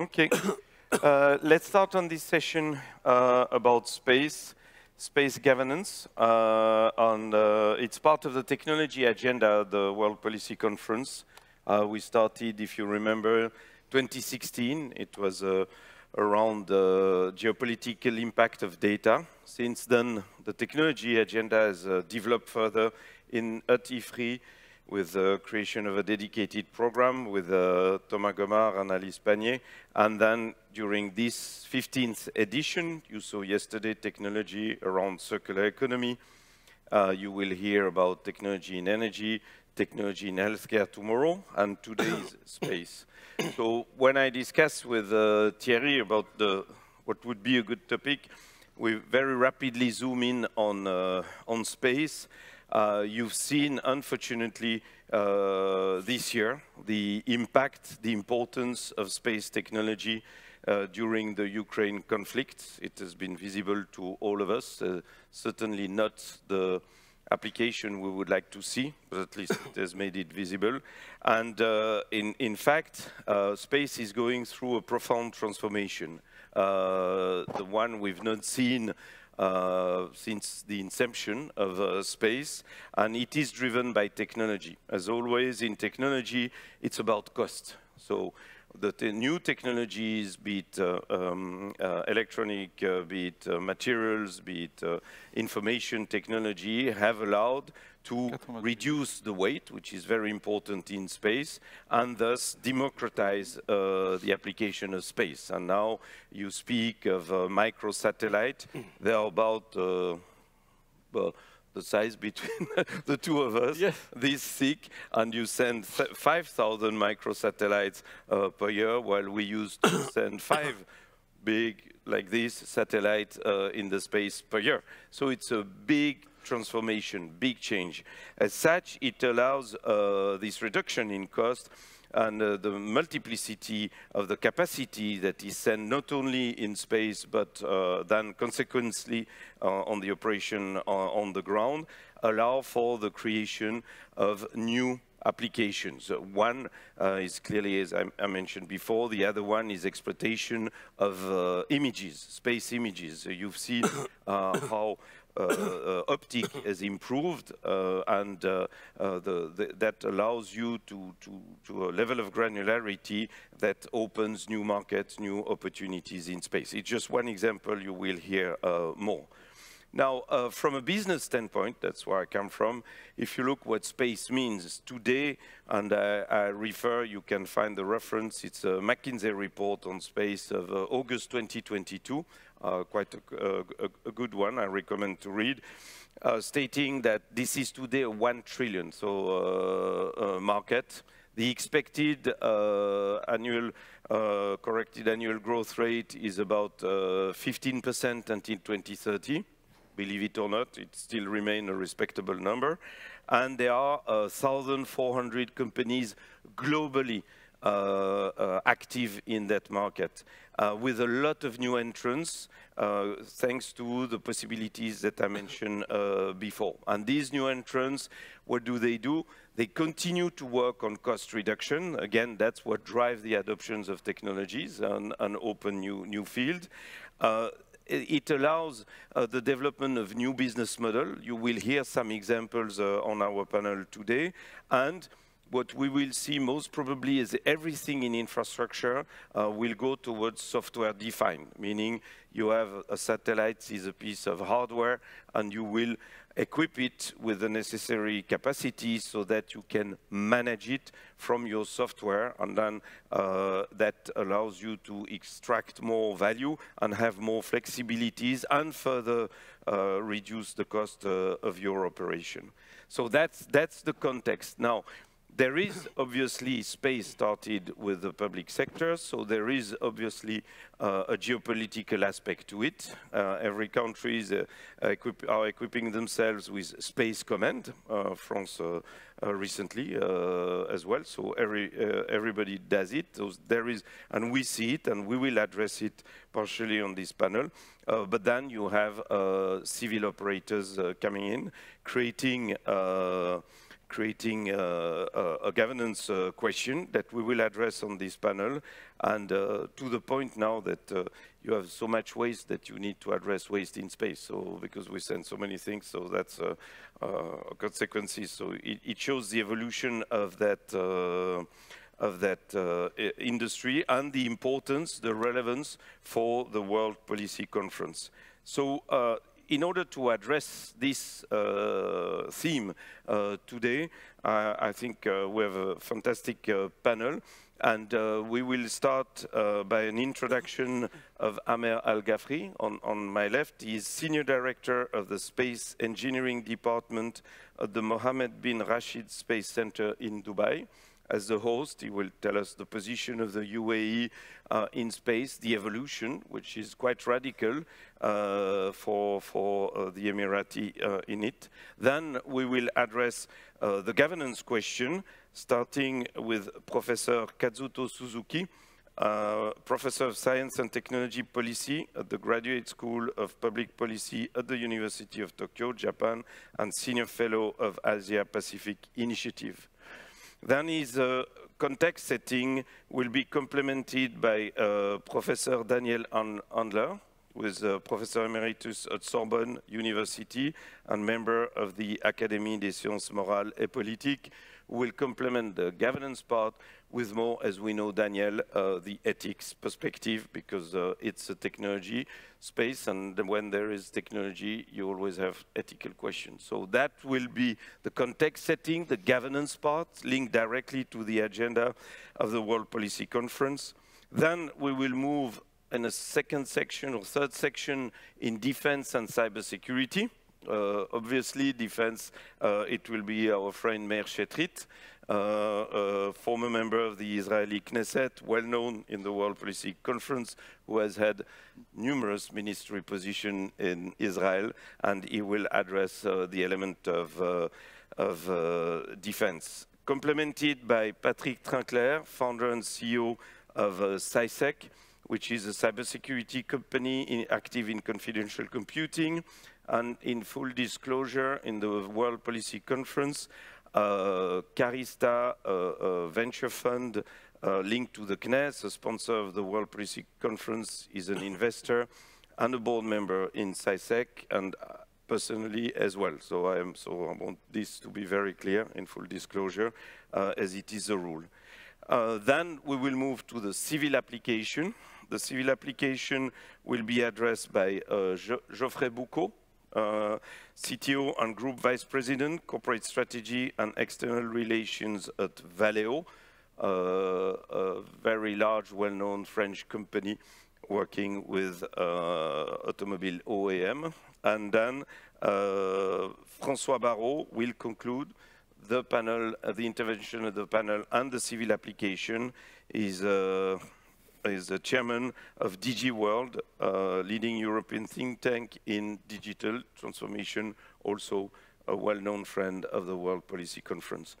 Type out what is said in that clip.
Okay. Let's start on this session about space governance. It's part of the technology agenda at the World Policy Conference. We started, if you remember, 2016. It was around the geopolitical impact of data. Since then, the technology agenda has developed further at IFRI with the creation of a dedicated program with Thomas Gomart and Alice Pannier. And then during this 15th edition, you saw yesterday technology around circular economy. You will hear about technology in energy, technology in healthcare tomorrow, and today's space. So when I discussed with Thierry about what would be a good topic, we very rapidly zoom in on space. You've seen, unfortunately, this year, the impact, the importance of space technology during the Ukraine conflict. It has been visible to all of us, certainly not the application we would like to see, but at least it has made it visible. And in fact, space is going through a profound transformation, the one we've not seen since the inception of space, and it is driven by technology. As always in technology, it's about cost. So the new technologies, be it electronic, be it materials, be it information technology, have allowed to reduce the weight, which is very important in space, and thus democratize the application of space. And now you speak of microsatellite. They are about well, the size between the two of us, yes, this thick, and you send 5,000 microsatellites per year, while we used to send 5 big, like this, satellites in the space per year. So it's a big transformation, big change. As such, it allows this reduction in cost and the multiplicity of the capacity that is sent not only in space, but then consequently on the operation on the ground, allow for the creation of new applications. One is clearly, as I mentioned before, the other one is exploitation of images, space images. You've seen how optic has improved, and that allows you to a level of granularity that opens new markets, new opportunities in space. It's just one example, you will hear more. Now, from a business standpoint, that's where I come from, if you look what space means today, and I refer, you can find the reference, it's a McKinsey report on space of August 2022, quite a good one, I recommend to read, stating that this is today a $1 trillion market. The expected corrected annual growth rate is about 15% until 2030. Believe it or not, it still remains a respectable number. And there are 1,400 companies globally active in that market, with a lot of new entrants, thanks to the possibilities that I mentioned before. And these new entrants, what do? They continue to work on cost reduction. Again, that's what drives the adoptions of technologies and open new field. It allows the development of new business model. You will hear some examples on our panel today. And what we will see most probably is everything in infrastructure will go towards software-defined, meaning you have a satellite is a piece of hardware, and you will equip it with the necessary capacity so that you can manage it from your software, and then that allows you to extract more value and have more flexibilities and further reduce the cost of your operation. So that's the context. Now, there is obviously space started with the public sector, so there is obviously a geopolitical aspect to it. Every country is, are equipping themselves with space command, France recently as well, so everybody does it. So there is, and we see it, and we will address it partially on this panel, but then you have civil operators coming in, creating creating a governance question that we will address on this panel. And to the point now that you have so much waste that you need to address waste in space. So because we send so many things, so that's a consequence. So it shows the evolution of that industry and the importance, the relevance for the World Policy Conference. So in order to address this theme today, I think we have a fantastic panel. And we will start by an introduction of Amer Al Ghafri. On my left, he is Senior Director of the Space Engineering Department at the Mohammed bin Rashid Space Center in Dubai. As the host, he will tell us the position of the UAE in space, the evolution, which is quite radical for the Emirati in it. Then we will address the governance question, starting with Professor Kazuto Suzuki, Professor of Science and Technology Policy at the Graduate School of Public Policy at the University of Tokyo, Japan, and Senior Fellow of Asia Pacific Initiative. Then his context setting will be complemented by Professor Daniel Andler, who is Professor Emeritus at Sorbonne University and member of the Académie des Sciences Morales et Politiques, who will complement the governance part with more, as we know, Daniel, the ethics perspective, because it's a technology space, and when there is technology, you always have ethical questions. So that will be the context setting, the governance part, linked directly to the agenda of the World Policy Conference. Then we will move in a second section or third section in defense and cybersecurity. Obviously, defense, it will be our friend Meir Shetrit, former member of the Israeli Knesset, well-known in the World Policy Conference, who has had numerous ministry positions in Israel, and he will address the element of defense. Complemented by Patrick Trincler, founder and CEO of CYSEC, which is a cybersecurity company active in confidential computing. And in full disclosure, in the World Policy Conference, Carista, a venture fund linked to the CNES, a sponsor of the World Policy Conference, is an investor and a board member in CYSEC, and personally as well. So I want this to be very clear in full disclosure, as it is a rule. Then we will move to the civil application. The civil application will be addressed by Geoffrey Boucaud, CTO and Group Vice President, Corporate Strategy and External Relations at Valeo, a very large, well-known French company working with automobile OEM. And then François Barrault will conclude the panel, the intervention of the panel and the civil application. Is the chairman of DigiWorld, leading European think tank in digital transformation, also a well-known friend of the World Policy Conference.